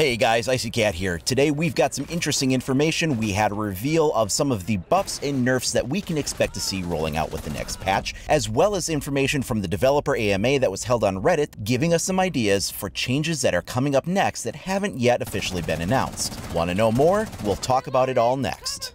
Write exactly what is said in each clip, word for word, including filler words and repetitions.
Hey guys, IcyCat here. Today we've got some interesting information. We had a reveal of some of the buffs and nerfs that we can expect to see rolling out with the next patch, as well as information from the developer A M A that was held on Reddit, giving us some ideas for changes that are coming up next that haven't yet officially been announced. Want to know more? We'll talk about it all next.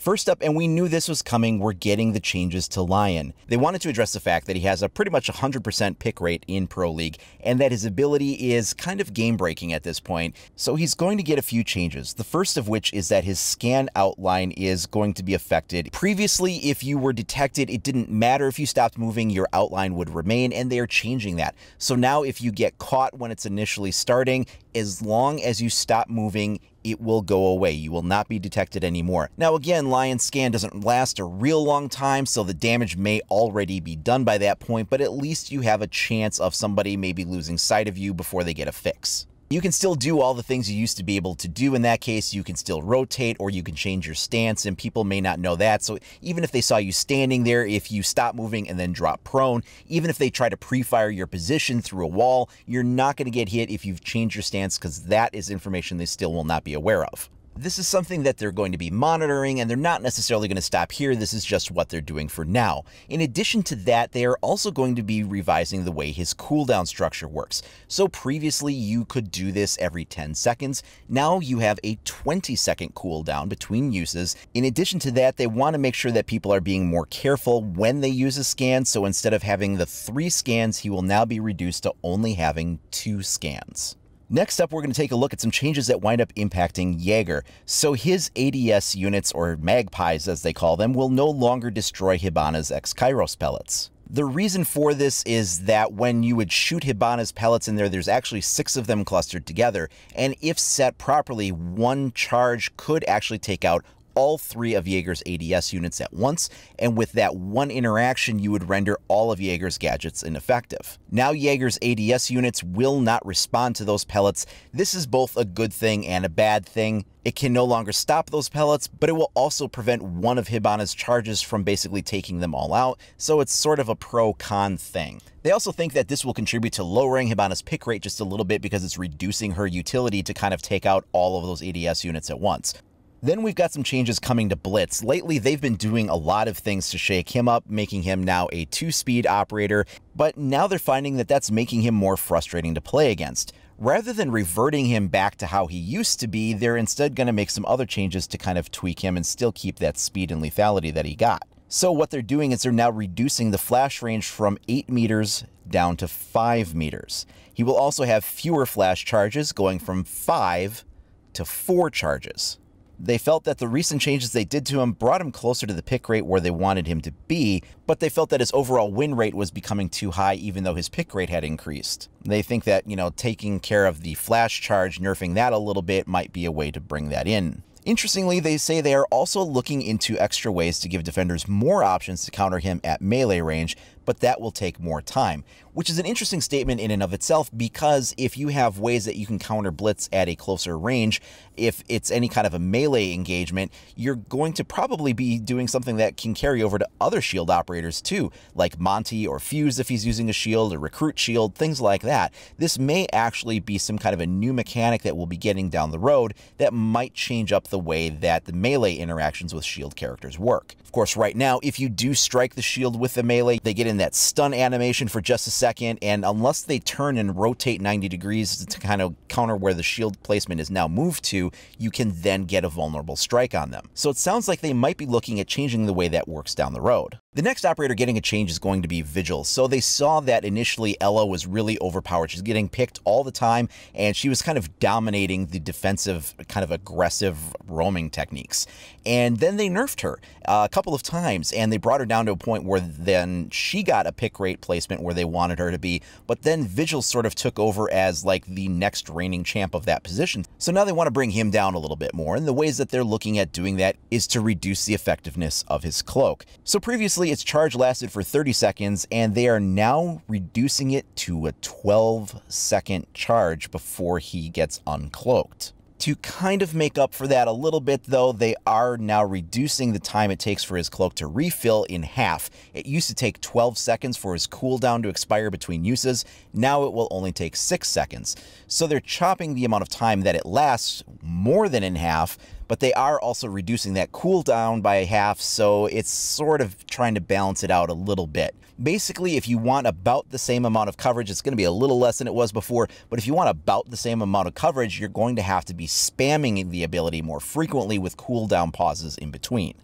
First up, and we knew this was coming, we're getting the changes to Lion. They wanted to address the fact that he has a pretty much one hundred percent pick rate in Pro League, and that his ability is kind of game-breaking at this point, so he's going to get a few changes. The first of which is that his scan outline is going to be affected. Previously, if you were detected, it didn't matter if you stopped moving, your outline would remain, and they are changing that. So now if you get caught when it's initially starting, as long as you stop moving, it will go away. You will not be detected anymore. Now again, Lion's scan doesn't last a real long time, so the damage may already be done by that point, but at least you have a chance of somebody maybe losing sight of you before they get a fix. You can still do all the things you used to be able to do. In that case, you can still rotate or you can change your stance, and people may not know that. So even if they saw you standing there, if you stop moving and then drop prone, even if they try to pre-fire your position through a wall, you're not going to get hit if you've changed your stance, because that is information they still will not be aware of. This is something that they're going to be monitoring, and they're not necessarily going to stop here. This is just what they're doing for now. In addition to that, they are also going to be revising the way his cooldown structure works. So previously you could do this every ten seconds. Now you have a twenty second cooldown between uses. In addition to that, they want to make sure that people are being more careful when they use a scan. So instead of having the three scans, he will now be reduced to only having two scans. Next up, we're going to take a look at some changes that wind up impacting Jaeger. So his A D S units, or magpies as they call them, will no longer destroy Hibana's X-Kairos pellets. The reason for this is that when you would shoot Hibana's pellets in there, there's actually six of them clustered together. And if set properly, one charge could actually take out all three of Jaeger's A D S units at once, and with that one interaction, you would render all of Jaeger's gadgets ineffective. Now Jaeger's A D S units will not respond to those pellets. This is both a good thing and a bad thing. It can no longer stop those pellets, but it will also prevent one of Hibana's charges from basically taking them all out, so it's sort of a pro-con thing. They also think that this will contribute to lowering Hibana's pick rate just a little bit, because it's reducing her utility to kind of take out all of those A D S units at once. Then we've got some changes coming to Blitz. Lately, they've been doing a lot of things to shake him up, making him now a two-speed operator, but now they're finding that that's making him more frustrating to play against. Rather than reverting him back to how he used to be, they're instead going to make some other changes to kind of tweak him and still keep that speed and lethality that he got. So what they're doing is they're now reducing the flash range from eight meters down to five meters. He will also have fewer flash charges, going from five to four charges. They felt that the recent changes they did to him brought him closer to the pick rate where they wanted him to be, but they felt that his overall win rate was becoming too high even though his pick rate had increased. They think that, you know, taking care of the flash charge, nerfing that a little bit, might be a way to bring that in. Interestingly, they say they are also looking into extra ways to give defenders more options to counter him at melee range, but that will take more time, which is an interesting statement in and of itself, because if you have ways that you can counter Blitz at a closer range, if it's any kind of a melee engagement, you're going to probably be doing something that can carry over to other shield operators too, like Monty or Fuse if he's using a shield, or Recruit Shield, things like that. This may actually be some kind of a new mechanic that we'll be getting down the road that might change up the way that the melee interactions with shield characters work. Of course, right now, if you do strike the shield with the melee, they get in that stun animation for just a second, and unless they turn and rotate ninety degrees to kind of counter where the shield placement is now moved to, you can then get a vulnerable strike on them. So it sounds like they might be looking at changing the way that works down the road. The next operator getting a change is going to be Vigil. So they saw that initially Ela was really overpowered. She's getting picked all the time, and she was kind of dominating the defensive, kind of aggressive roaming techniques. And then they nerfed her uh, a couple of times, and they brought her down to a point where then she got a pick rate placement where they wanted her to be, but then Vigil sort of took over as like the next reigning champ of that position. So now they want to bring him down a little bit more, and the ways that they're looking at doing that is to reduce the effectiveness of his cloak. So previously, its charge lasted for thirty seconds, and they are now reducing it to a twelve second charge before he gets uncloaked. To kind of make up for that a little bit, though, they are now reducing the time it takes for his cloak to refill in half. It used to take twelve seconds for his cooldown to expire between uses. Now it will only take six seconds. So they're chopping the amount of time that it lasts more than in half, but they are also reducing that cooldown by half, so it's sort of trying to balance it out a little bit. Basically, if you want about the same amount of coverage, it's going to be a little less than it was before, but if you want about the same amount of coverage, you're going to have to be spamming the ability more frequently with cooldown pauses in between.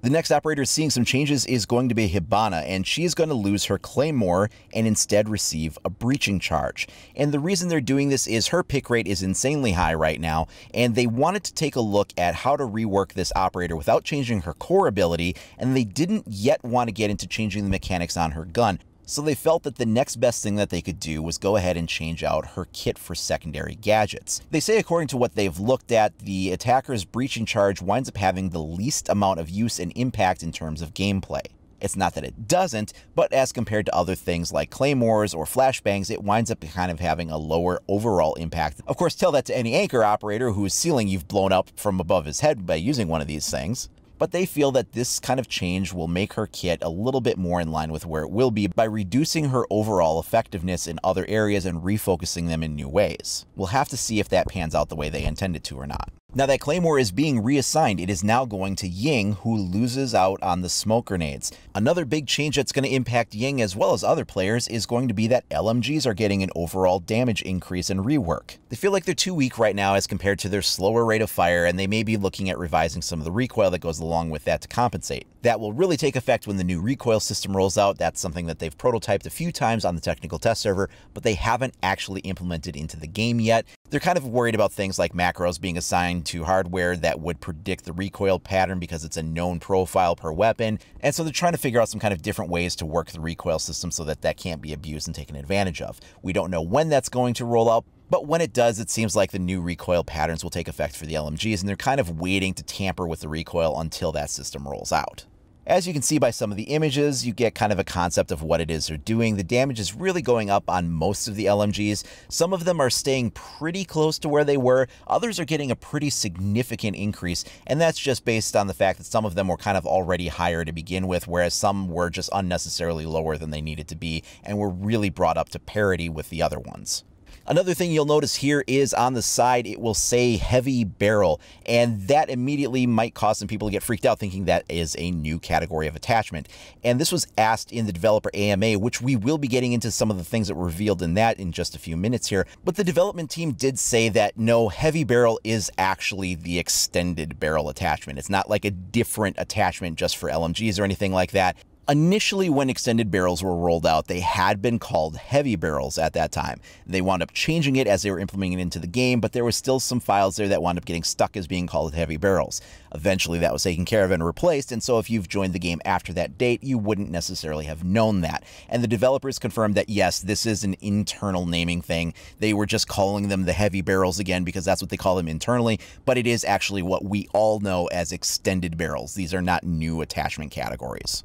The next operator seeing some changes is going to be Hibana, and she is going to lose her Claymore and instead receive a breaching charge. And the reason they're doing this is her pick rate is insanely high right now, and they wanted to take a look at how to rework this operator without changing her core ability, and they didn't yet want to get into changing the mechanics on her gun. So they felt that the next best thing that they could do was go ahead and change out her kit for secondary gadgets. They say, according to what they've looked at, the attacker's breaching charge winds up having the least amount of use and impact in terms of gameplay. It's not that it doesn't, but as compared to other things like claymores or flashbangs, it winds up kind of having a lower overall impact. Of course, tell that to any anchor operator whose ceiling you've blown up from above his head by using one of these things. But they feel that this kind of change will make her kit a little bit more in line with where it will be by reducing her overall effectiveness in other areas and refocusing them in new ways. We'll have to see if that pans out the way they intended to or not. Now that Claymore is being reassigned, it is now going to Ying, who loses out on the smoke grenades. Another big change that's going to impact Ying as well as other players is going to be that L M Gs are getting an overall damage increase and rework. They feel like they're too weak right now as compared to their slower rate of fire, and they may be looking at revising some of the recoil that goes along with that to compensate. That will really take effect when the new recoil system rolls out. That's something that they've prototyped a few times on the technical test server, but they haven't actually implemented into the game yet. They're kind of worried about things like macros being assigned to hardware that would predict the recoil pattern because it's a known profile per weapon. And so they're trying to figure out some kind of different ways to work the recoil system so that that can't be abused and taken advantage of. We don't know when that's going to roll out, but when it does, it seems like the new recoil patterns will take effect for the L M Gs, and they're kind of waiting to tamper with the recoil until that system rolls out. As you can see by some of the images, you get kind of a concept of what it is they're doing. The damage is really going up on most of the L M Gs. Some of them are staying pretty close to where they were. Others are getting a pretty significant increase, and that's just based on the fact that some of them were kind of already higher to begin with, whereas some were just unnecessarily lower than they needed to be and were really brought up to parity with the other ones. Another thing you'll notice here is on the side, it will say heavy barrel, and that immediately might cause some people to get freaked out thinking that is a new category of attachment. And this was asked in the developer A M A, which we will be getting into some of the things that were revealed in that in just a few minutes here. But the development team did say that no, heavy barrel is actually the extended barrel attachment. It's not like a different attachment just for L M Gs or anything like that. Initially, when extended barrels were rolled out, they had been called heavy barrels at that time. They wound up changing it as they were implementing it into the game, but there were still some files there that wound up getting stuck as being called heavy barrels. Eventually, that was taken care of and replaced, and so if you've joined the game after that date, you wouldn't necessarily have known that. And the developers confirmed that, yes, this is an internal naming thing. They were just calling them the heavy barrels again because that's what they call them internally, but it is actually what we all know as extended barrels. These are not new attachment categories.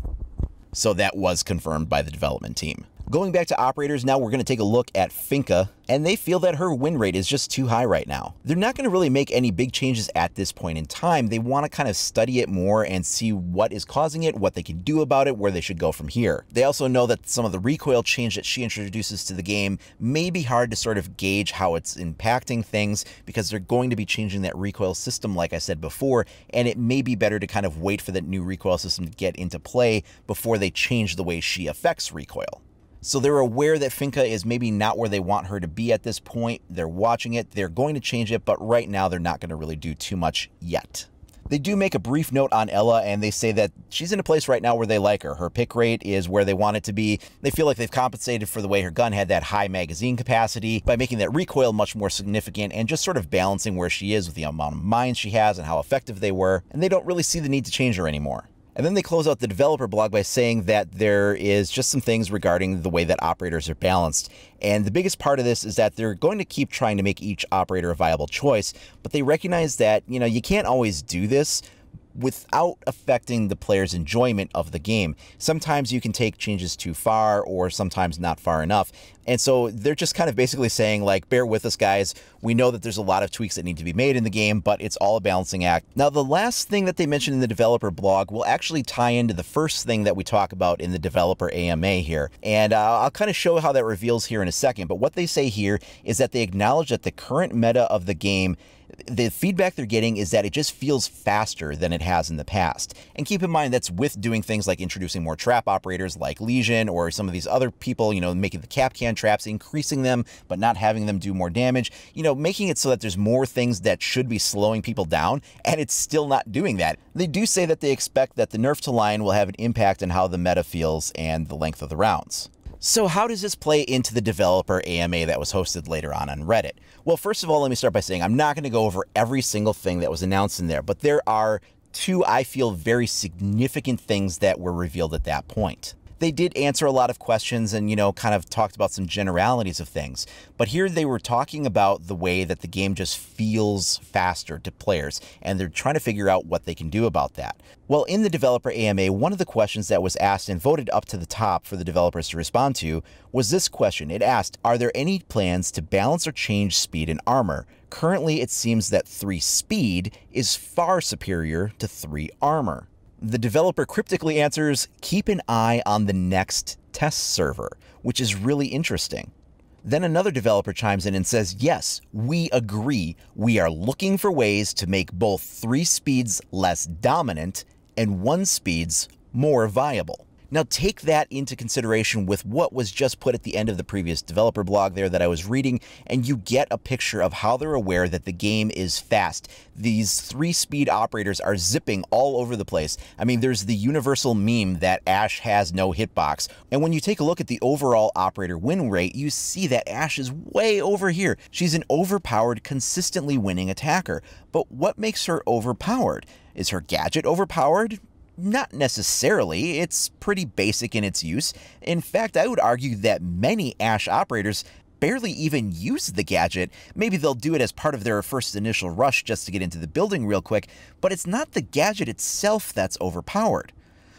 So that was confirmed by the development team. Going back to operators now, we're going to take a look at Finka, and they feel that her win rate is just too high right now. They're not going to really make any big changes at this point in time. They want to kind of study it more and see what is causing it, what they can do about it, where they should go from here. They also know that some of the recoil change that she introduces to the game may be hard to sort of gauge how it's impacting things because they're going to be changing that recoil system, like I said before, and it may be better to kind of wait for that new recoil system to get into play before they change the way she affects recoil. So they're aware that Finka is maybe not where they want her to be at this point. They're watching it, they're going to change it, but right now they're not going to really do too much yet. They do make a brief note on Ela, and they say that she's in a place right now where they like her. Her pick rate is where they want it to be. They feel like they've compensated for the way her gun had that high magazine capacity by making that recoil much more significant and just sort of balancing where she is with the amount of mines she has and how effective they were, and they don't really see the need to change her anymore. And then they close out the developer blog by saying that there is just some things regarding the way that operators are balanced. And the biggest part of this is that they're going to keep trying to make each operator a viable choice, but they recognize that, you know, you can't always do this, without affecting the player's enjoyment of the game. Sometimes you can take changes too far, or sometimes not far enough. And so they're just kind of basically saying, like, bear with us, guys. We know that there's a lot of tweaks that need to be made in the game, but it's all a balancing act. Now, the last thing that they mentioned in the developer blog will actually tie into the first thing that we talk about in the developer A M A here. And uh, I'll kind of show how that reveals here in a second. But what they say here is that they acknowledge that the current meta of the game, the feedback they're getting is that it just feels faster than it has in the past. And keep in mind, that's with doing things like introducing more trap operators like Legion or some of these other people, you know, making the cap can traps, increasing them, but not having them do more damage, you know, making it so that there's more things that should be slowing people down, and it's still not doing that. They do say that they expect that the nerf to Lion will have an impact on how the meta feels and the length of the rounds. So how does this play into the developer A M A that was hosted later on on Reddit? Well, first of all, let me start by saying I'm not going to go over every single thing that was announced in there, but there are two, I feel, very significant things that were revealed at that point. They did answer a lot of questions and, you know, kind of talked about some generalities of things. But here they were talking about the way that the game just feels faster to players, and they're trying to figure out what they can do about that. Well, in the developer A M A, one of the questions that was asked and voted up to the top for the developers to respond to was this question. It asked, are there any plans to balance or change speed and armor? Currently, it seems that three speed is far superior to three armor. The developer cryptically answers, keep an eye on the next test server, which is really interesting. Then another developer chimes in and says, yes, we agree. We are looking for ways to make both three speeds less dominant and one speeds more viable. Now take that into consideration with what was just put at the end of the previous developer blog there that I was reading, and you get a picture of how they're aware that the game is fast. These three speed operators are zipping all over the place. I mean, there's the universal meme that Ash has no hitbox. And when you take a look at the overall operator win rate, you see that Ash is way over here. She's an overpowered, consistently winning attacker. But what makes her overpowered? Is her gadget overpowered? Not necessarily. It's pretty basic in its use. In fact, I would argue that many Ash operators barely even use the gadget. Maybe they'll do it as part of their first initial rush just to get into the building real quick, but it's not the gadget itself that's overpowered.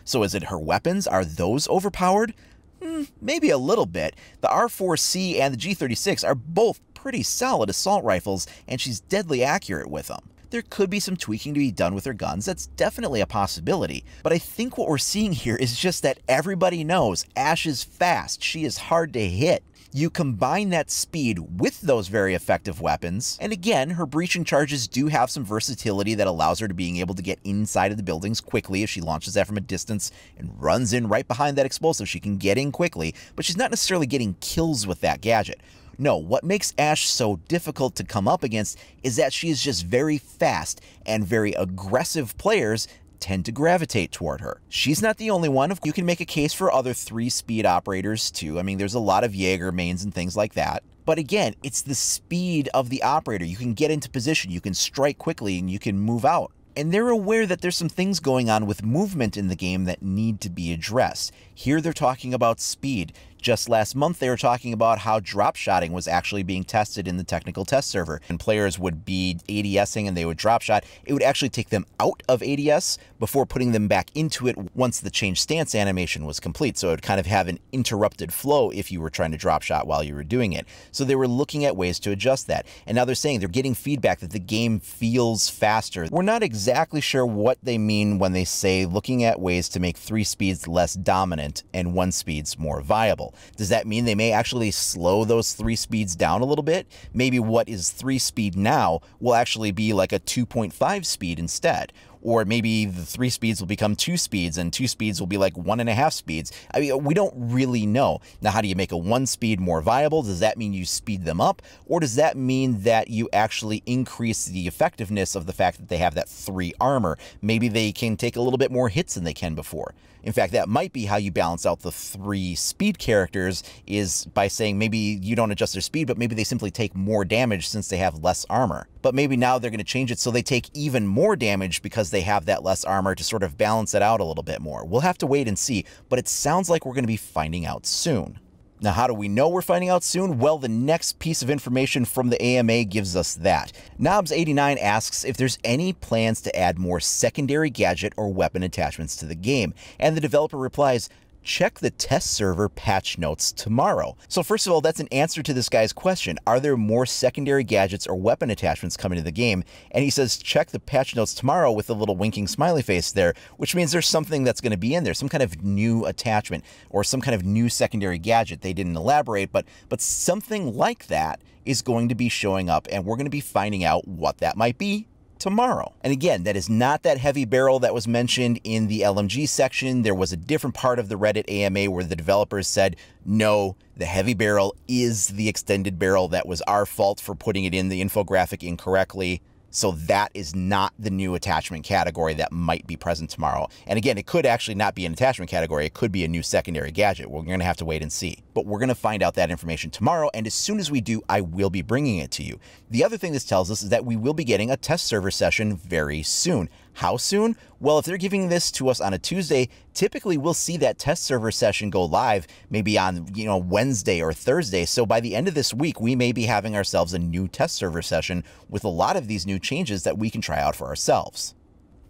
So is it her weapons? Are those overpowered? Mm, maybe a little bit. The R four C and the G thirty-six are both pretty solid assault rifles, and she's deadly accurate with them. There could be some tweaking to be done with her guns. That's definitely a possibility. But I think what we're seeing here is just that everybody knows Ash is fast. She is hard to hit. You combine that speed with those very effective weapons. And again, her breaching charges do have some versatility that allows her to being able to get inside of the buildings quickly. If she launches that from a distance and runs in right behind that explosive, she can get in quickly, but she's not necessarily getting kills with that gadget. No, what makes Ash so difficult to come up against is that she is just very fast, and very aggressive players tend to gravitate toward her. She's not the only one. You can make a case for other three-speed operators too. I mean, there's a lot of Jaeger mains and things like that. But again, it's the speed of the operator. You can get into position, you can strike quickly, and you can move out. And they're aware that there's some things going on with movement in the game that need to be addressed. Here they're talking about speed. Just last month, they were talking about how drop shotting was actually being tested in the technical test server, and players would be ADSing and they would drop shot. It would actually take them out of A D S before putting them back into it once the change stance animation was complete. So it would kind of have an interrupted flow if you were trying to drop shot while you were doing it. So they were looking at ways to adjust that. And now they're saying they're getting feedback that the game feels faster. We're not exactly sure what they mean when they say looking at ways to make three speeds less dominant and one speeds more viable. Does that mean they may actually slow those three speeds down a little bit? Maybe what is three speed now will actually be like a two point five speed instead. Or maybe the three speeds will become two speeds and two speeds will be like one and a half speeds. I mean, we don't really know. Now, how do you make a one speed more viable? Does that mean you speed them up? Or does that mean that you actually increase the effectiveness of the fact that they have that three armor? Maybe they can take a little bit more hits than they can before. In fact, that might be how you balance out the three speed characters, is by saying maybe you don't adjust their speed, but maybe they simply take more damage since they have less armor. But maybe now they're going to change it so they take even more damage because they have that less armor, to sort of balance it out a little bit more. We'll have to wait and see, but it sounds like we're going to be finding out soon. Now, how do we know we're finding out soon? Well, the next piece of information from the A M A gives us that. Nobs eighty-nine asks if there's any plans to add more secondary gadget or weapon attachments to the game, and the developer replies, check the test server patch notes tomorrow. So first of all, that's an answer to this guy's question. Are there more secondary gadgets or weapon attachments coming to the game? And he says, check the patch notes tomorrow with a little winking smiley face there, which means there's something that's going to be in there, some kind of new attachment or some kind of new secondary gadget. They didn't elaborate, but, but something like that is going to be showing up, and we're going to be finding out what that might be tomorrow. And again, that is not that heavy barrel that was mentioned in the L M G section. There was a different part of the Reddit A M A where the developers said, no, the heavy barrel is the extended barrel. That was our fault for putting it in the infographic incorrectly. So that is not the new attachment category that might be present tomorrow. And again, it could actually not be an attachment category. It could be a new secondary gadget. We're going to have to wait and see. But we're going to find out that information tomorrow, and as soon as we do, I will be bringing it to you. The other thing this tells us is that we will be getting a test server session very soon. How soon? Well, if they're giving this to us on a Tuesday, typically we'll see that test server session go live maybe on, you know, Wednesday or Thursday. So by the end of this week, we may be having ourselves a new test server session with a lot of these new changes that we can try out for ourselves.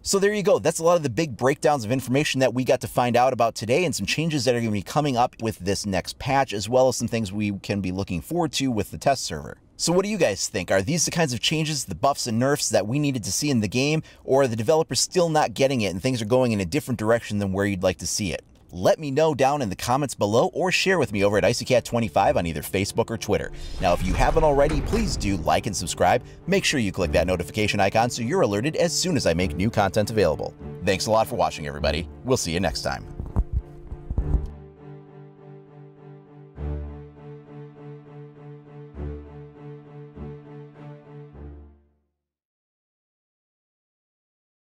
So there you go. That's a lot of the big breakdowns of information that we got to find out about today, and some changes that are going to be coming up with this next patch, as well as some things we can be looking forward to with the test server. So what do you guys think? Are these the kinds of changes, the buffs and nerfs that we needed to see in the game, or are the developers still not getting it and things are going in a different direction than where you'd like to see it? Let me know down in the comments below, or share with me over at Icy Cat twenty-five on either Facebook or Twitter. Now, if you haven't already, please do like and subscribe. Make sure you click that notification icon so you're alerted as soon as I make new content available. Thanks a lot for watching, everybody. We'll see you next time.